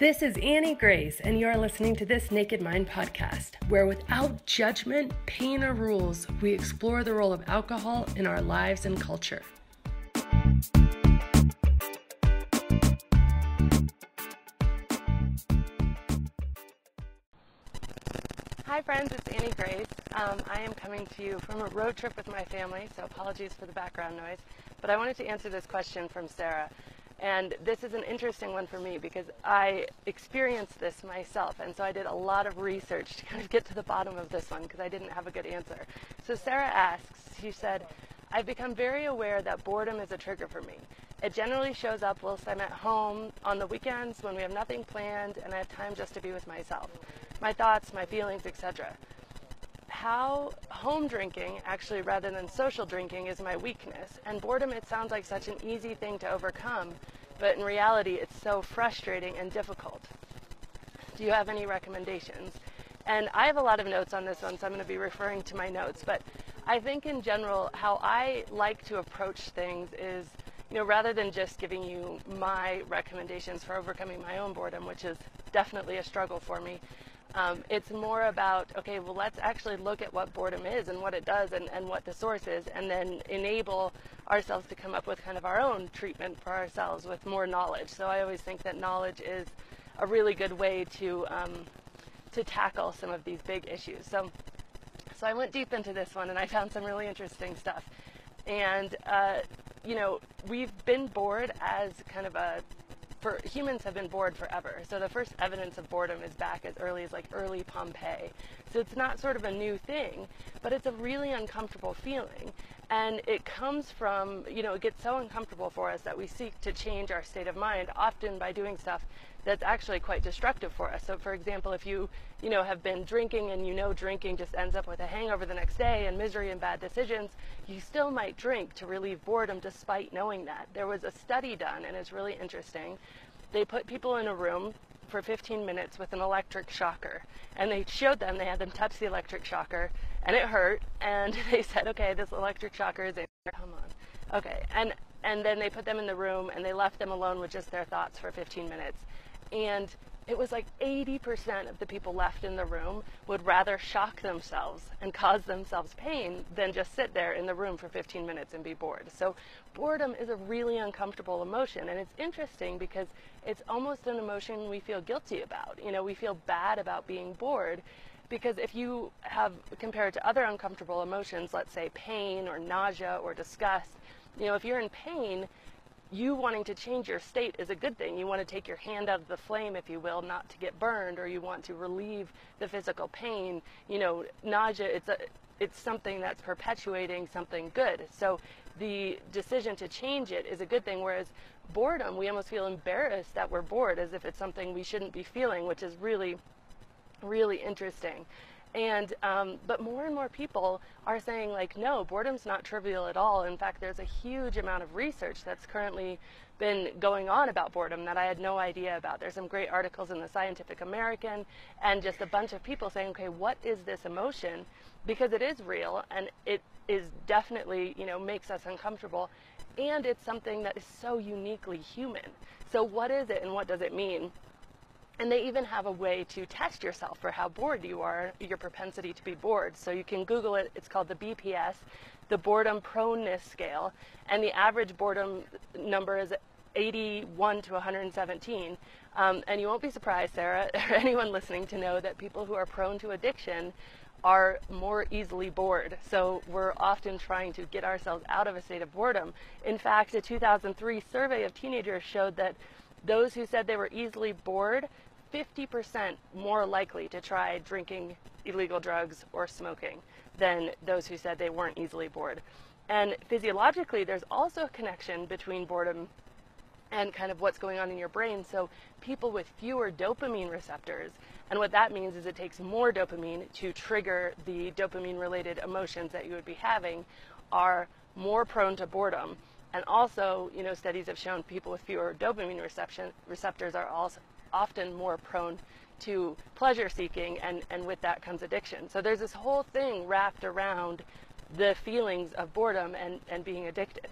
This is Annie Grace, and you're listening to This Naked Mind podcast, where without judgment, pain, or rules, we explore the role of alcohol in our lives and culture. Hi friends, it's Annie Grace. I am coming to you from a road trip with my family, so apologies for the background noise, but I wanted to answer this question from Sarah. And this is an interesting one for me because I experienced this myself, and so I did a lot of research to kind of get to the bottom of this one because I didn't have a good answer. So Sarah asks, she said, I've become very aware that boredom is a trigger for me. It generally shows up whilst I'm at home, on the weekends when we have nothing planned and I have time just to be with myself, my thoughts, my feelings, etc. How home drinking, actually rather than social drinking, is my weakness. And boredom, it sounds like such an easy thing to overcome, but in reality it's so frustrating and difficult. Do you have any recommendations? And I have a lot of notes on this one, so I'm going to be referring to my notes. But I think in general, how I like to approach things is, you know, rather than just giving you my recommendations for overcoming my own boredom, which is definitely a struggle for me, it's more about, okay, well, let's actually look at what boredom is and what it does and what the source is, and then enable ourselves to come up with kind of our own treatment for ourselves with more knowledge. So I always think that knowledge is a really good way to tackle some of these big issues. So I went deep into this one and I found some really interesting stuff. And, you know, we've been bored as kind of a... Humans have been bored forever. So the first evidence of boredom is back as early as like early Pompeii. So it's not sort of a new thing, but it's a really uncomfortable feeling. And it comes from, you know, it gets so uncomfortable for us that we seek to change our state of mind, often by doing stuff that's actually quite destructive for us. So for example, if you know, have been drinking and you know drinking just ends up with a hangover the next day and misery and bad decisions, you still might drink to relieve boredom despite knowing that. There was a study done, and it's really interesting. They put people in a room for 15 minutes with an electric shocker, and they had them touch the electric shocker, and it hurt, and they said, okay, this electric shocker is in there, come on. Okay, and then they put them in the room, and they left them alone with just their thoughts for 15 minutes. And it was like 80% of the people left in the room would rather shock themselves and cause themselves pain than just sit there in the room for 15 minutes and be bored. So boredom is a really uncomfortable emotion. And it's interesting because it's almost an emotion we feel guilty about. You know, we feel bad about being bored because if you have compared to other uncomfortable emotions, let's say pain or nausea or disgust, you know, if you're in pain, you wanting to change your state is a good thing. You want to take your hand out of the flame, if you will, not to get burned, or you want to relieve the physical pain. You know, nausea, it's something that's perpetuating something good. So the decision to change it is a good thing, whereas boredom, we almost feel embarrassed that we're bored, as if it's something we shouldn't be feeling, which is really, really interesting. And but more and more people are saying, like, no, boredom's not trivial at all. In fact, there's a huge amount of research that's currently been going on about boredom that I had no idea about. There's some great articles in the Scientific American and just a bunch of people saying, okay, what is this emotion? Because it is real, and it is definitely, you know, makes us uncomfortable, and it's something that is so uniquely human. So what is it and what does it mean? And they even have a way to test yourself for how bored you are, your propensity to be bored. So you can Google it. It's called the BPS, the Boredom Proneness Scale. And the average boredom number is 81 to 117. And you won't be surprised, Sarah, or anyone listening, to know that people who are prone to addiction are more easily bored. So we're often trying to get ourselves out of a state of boredom. In fact, a 2003 survey of teenagers showed that those who said they were easily bored, 50% more likely to try drinking illegal drugs or smoking than those who said they weren't easily bored. And physiologically, there's also a connection between boredom and kind of what's going on in your brain. So people with fewer dopamine receptors, and what that means is it takes more dopamine to trigger the dopamine-related emotions that you would be having, are more prone to boredom. And also, you know, studies have shown people with fewer dopamine receptors are also often more prone to pleasure seeking, and with that comes addiction. So there's this whole thing wrapped around the feelings of boredom and being addicted,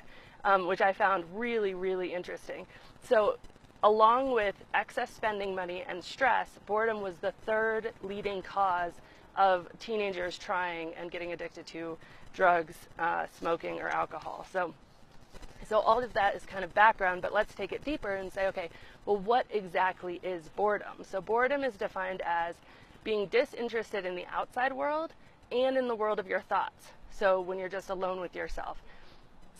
which I found really, really interesting. So Along with excess spending money and stress, boredom was the third leading cause of teenagers trying and getting addicted to drugs, smoking, or alcohol. So all of that is kind of background, but let's take it deeper and say, okay, well, what exactly is boredom? So boredom is defined as being disinterested in the outside world and in the world of your thoughts. So when you're just alone with yourself.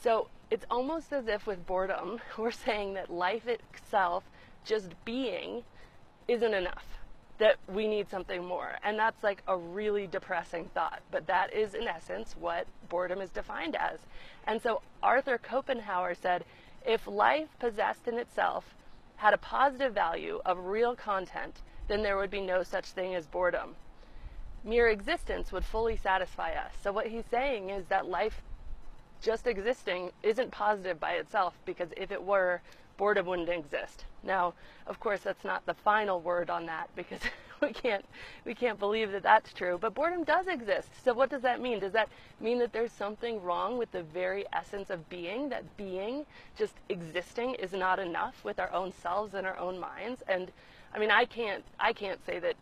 So it's almost as if with boredom, we're saying that life itself, just being, isn't enough, that we need something more. And that's like a really depressing thought, but that is in essence what boredom is defined as. And so Arthur Schopenhauer said, if life possessed in itself had a positive value of real content, then there would be no such thing as boredom. Mere existence would fully satisfy us. So what he's saying is that life just existing isn't positive by itself, because if it were, boredom wouldn't exist. Now, of course, that's not the final word on that, because we can't believe that that's true, but boredom does exist. So what does that mean? Does that mean that there's something wrong with the very essence of being, that being, just existing, is not enough with our own selves and our own minds? And I mean, I can't say that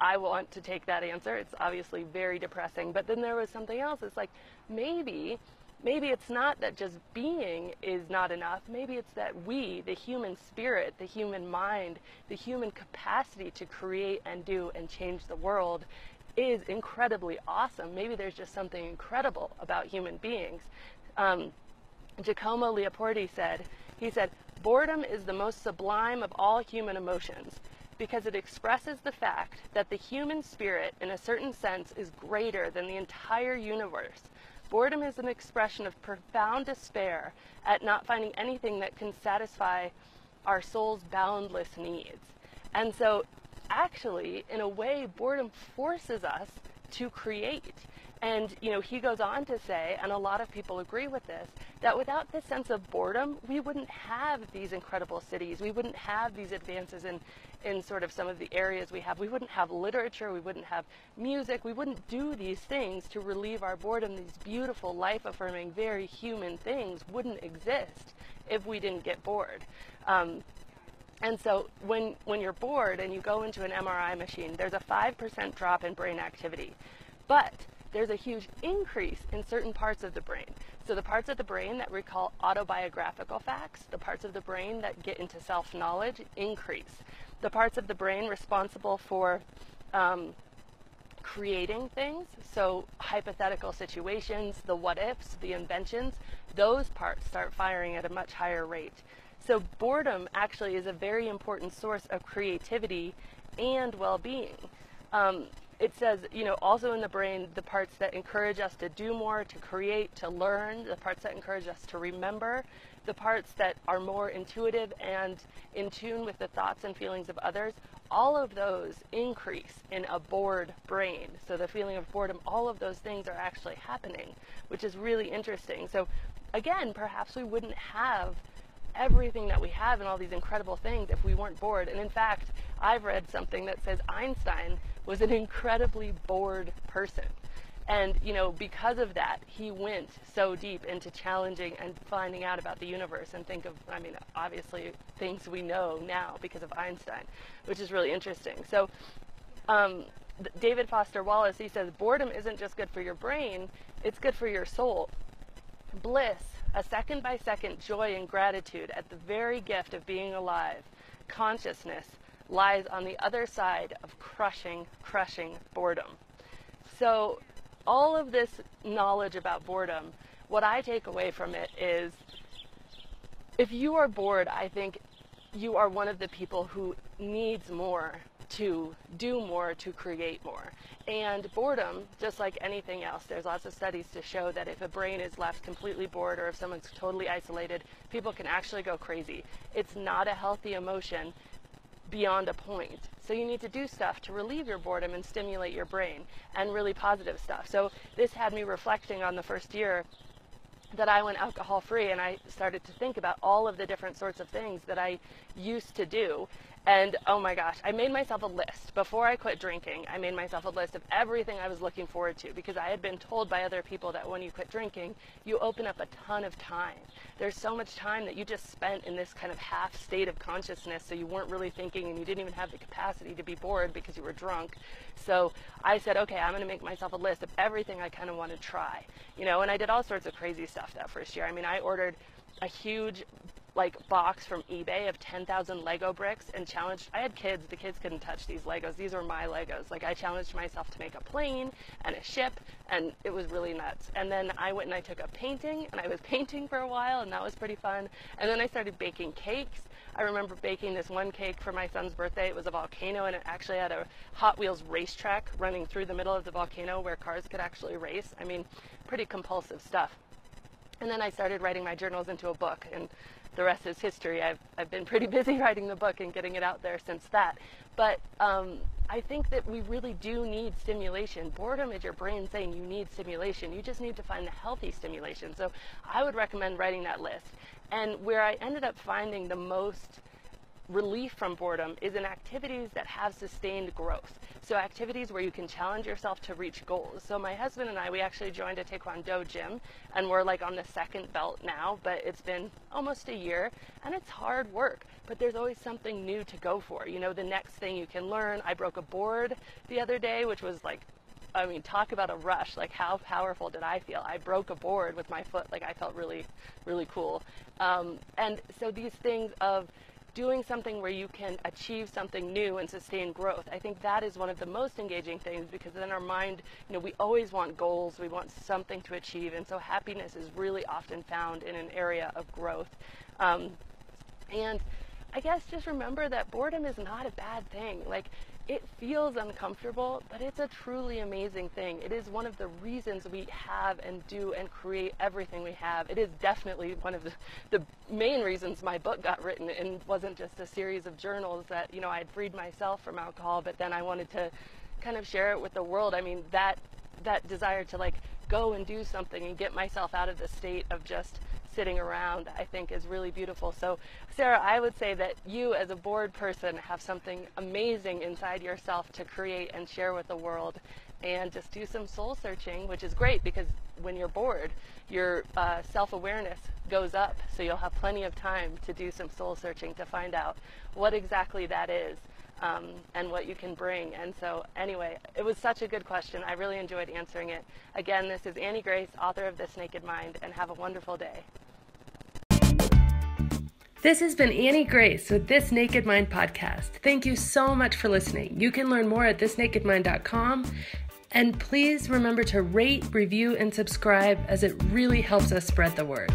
I want to take that answer. It's obviously very depressing. But then there was something else. It's like, maybe it's not that just being is not enough. Maybe it's that we, the human spirit, the human mind, the human capacity to create and do and change the world is incredibly awesome. Maybe there's just something incredible about human beings. Giacomo Leopardi said, boredom is the most sublime of all human emotions, because it expresses the fact that the human spirit, in a certain sense, is greater than the entire universe. Boredom is an expression of profound despair at not finding anything that can satisfy our soul's boundless needs. And so, actually, in a way, boredom forces us to create. And, you know, he goes on to say, and a lot of people agree with this, that without this sense of boredom, we wouldn't have these incredible cities. We wouldn't have these advances in sort of some of the areas we have. We wouldn't have literature. We wouldn't have music. We wouldn't do these things to relieve our boredom. These beautiful, life-affirming, very human things wouldn't exist if we didn't get bored. And so when you're bored and you go into an MRI machine, there's a 5% drop in brain activity. But there's a huge increase in certain parts of the brain. So the parts of the brain that recall autobiographical facts, the parts of the brain that get into self-knowledge, increase. The parts of the brain responsible for creating things, so hypothetical situations, the what-ifs, the inventions, those parts start firing at a much higher rate. So boredom actually is a very important source of creativity and well-being. It says, you know, also in the brain, the parts that encourage us to do more, to create, to learn, the parts that encourage us to remember, the parts that are more intuitive and in tune with the thoughts and feelings of others, all of those increase in a bored brain. So the feeling of boredom, all of those things are actually happening, which is really interesting. So again, perhaps we wouldn't have everything that we have and all these incredible things if we weren't bored. And in fact, I've read something that says Einstein was an incredibly bored person. And, you know, because of that, he went so deep into challenging and finding out about the universe and think of, I mean, obviously things we know now because of Einstein, which is really interesting. So David Foster Wallace, he says, boredom isn't just good for your brain, it's good for your soul. Bliss, a second by second joy and gratitude at the very gift of being alive, consciousness, lies on the other side of crushing boredom. So all of this knowledge about boredom, what I take away from it is, if you are bored, I think you are one of the people who needs more, to do more, to create more. And boredom, just like anything else, there's lots of studies to show that if a brain is left completely bored or if someone's totally isolated, people can actually go crazy. It's not a healthy emotion beyond a point. So you need to do stuff to relieve your boredom and stimulate your brain, and really positive stuff. So this had me reflecting on the first year that I went alcohol free, and I started to think about all of the different sorts of things that I used to do. And oh my gosh, I made myself a list. Before I quit drinking, I made myself a list of everything I was looking forward to, because I had been told by other people that when you quit drinking, you open up a ton of time. There's so much time that you just spent in this kind of half state of consciousness, so you weren't really thinking and you didn't even have the capacity to be bored because you were drunk. So I said, okay, I'm going to make myself a list of everything I kind of want to try. You know, and I did all sorts of crazy stuff that first year. I mean, I ordered a huge box from eBay of 10,000 Lego bricks and challenged, I had kids, the kids couldn't touch these Legos, these were my Legos. Like I challenged myself to make a plane and a ship, and it was really nuts. And then I went and I took a painting, and I was painting for a while, and that was pretty fun. And then I started baking cakes. I remember baking this one cake for my son's birthday. It was a volcano, and it actually had a Hot Wheels racetrack running through the middle of the volcano where cars could actually race. I mean, pretty compulsive stuff. And then I started writing my journals into a book, and the rest is history. I've been pretty busy writing the book and getting it out there since that. But I think that we really do need stimulation. Boredom is your brain saying you need stimulation. You just need to find the healthy stimulation. So I would recommend writing that list. And where I ended up finding the most relief from boredom is in activities that have sustained growth. So activities where you can challenge yourself to reach goals. So my husband and I, we actually joined a Taekwondo gym, and we're like on the second belt now, but it's been almost a year, and it's hard work, but there's always something new to go for. You know, the next thing you can learn. I broke a board the other day, which was like, I mean, talk about a rush. Like, how powerful did I feel? I broke a board with my foot. Like, I felt really, really cool. And so these things of doing something where you can achieve something new and sustain growth. I think that is one of the most engaging things, because then our mind, you know, we always want goals, we want something to achieve, and so happiness is really often found in an area of growth. And I guess just remember that boredom is not a bad thing. Like, it feels uncomfortable, but it's a truly amazing thing. It is one of the reasons we have and do and create everything we have. It is definitely one of the main reasons my book got written, and wasn't just a series of journals that, you know, I'd freed myself from alcohol, but then I wanted to kind of share it with the world. I mean, that desire to like go and do something and get myself out of the state of just sitting around, I think, is really beautiful. So Sarah, I would say that you as a bored person have something amazing inside yourself to create and share with the world, and just do some soul searching, which is great because when you're bored, your self-awareness goes up, so you'll have plenty of time to do some soul searching to find out what exactly that is. And what you can bring. And so anyway, it was such a good question. I really enjoyed answering it. Again, this is Annie Grace, author of This Naked Mind, and have a wonderful day. This has been Annie Grace with This Naked Mind podcast. Thank you so much for listening. You can learn more at thisnakedmind.com. And please remember to rate, review, and subscribe, as it really helps us spread the word.